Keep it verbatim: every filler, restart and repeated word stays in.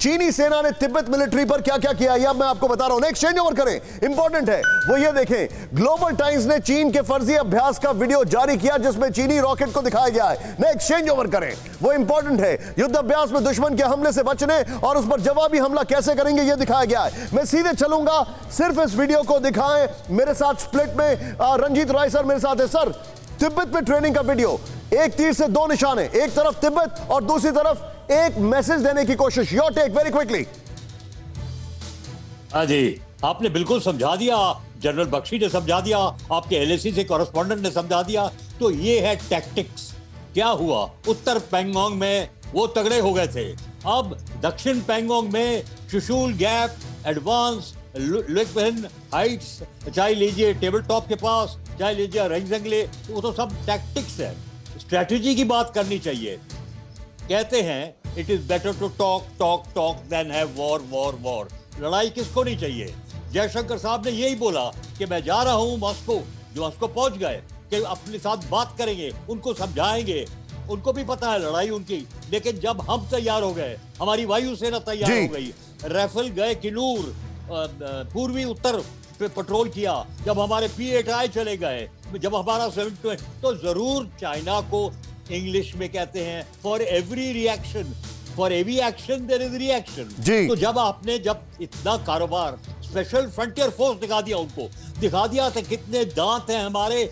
चीनी सेना ने तिब्बत मिलिट्री पर क्या क्या किया, यह मैं आपको बता रहा हूं। एक्सचेंज ओवर करें, इंपॉर्टेंट है वो ये देखें। ग्लोबल टाइम्स ने चीन के फर्जी अभ्यास का वीडियो जारी किया जिसमें चीनी रॉकेट को दिखाया गया है। मैं एक्सचेंज ओवर करें, वो इंपॉर्टेंट है। युद्ध अभ्यास में दुश्मन के हमले से बचने और उस पर जवाबी हमला कैसे करेंगे यह दिखाया गया है। मैं सीधे चलूंगा, सिर्फ इस वीडियो को दिखाएं। मेरे साथ स्प्लिट में रंजीत रॉय सर मेरे साथ है। सर, तिब्बत में ट्रेनिंग का वीडियो, एक तीर से दो निशान है, एक तरफ तिब्बत और दूसरी तरफ एक मैसेज देने की कोशिश। Your take very quickly. हाँ जी, आपने बिल्कुल समझा दिया, जनरल बख्शी ने समझा दिया, आपके एलएसी से कॉरेस्पॉन्डेंट ने समझा दिया। तो ये है टैक्टिक्स। क्या हुआ, उत्तर पैंगोंग में वो तगड़े हो गए थे, अब दक्षिण पैंगोंग में सुसूल गैप, एडवांस हाइट्स, चाहे लीजिए टेबल टॉप के पास, चाहे लीजिए रंगजंग, वो तो सब टैक्टिक्स है। स्ट्रैटेजी की बात करनी चाहिए। कहते हैं it is better to talk talk talk than have war war war. लड़ाई किसको नहीं चाहिए। जयशंकर साहब ने यही बोला कि मैं जा रहा हूं मॉस्को, जो मॉस्को पहुंच गए कि अपने साथ बात करेंगे, उनको समझाएंगे। उनको भी पता है लड़ाई उनकी, लेकिन जब हम तैयार हो गए, हमारी वायुसेना तैयार हो गई, राफेल गए किनूर, पूर्वी उत्तर पे पेट्रोल किया, जब हमारे पी ए आई चले गए, जब हमारा सेवन ट्वेंटी, तो जरूर चाइना को इंग्लिश में कहते हैं for every reaction for every action there is reaction. तो जब आपने जब इतना कारोबार स्पेशल फ्रंटियर फोर्स दिखा दिया, उनको दिखा दिया था कितने दांत हैं हमारे,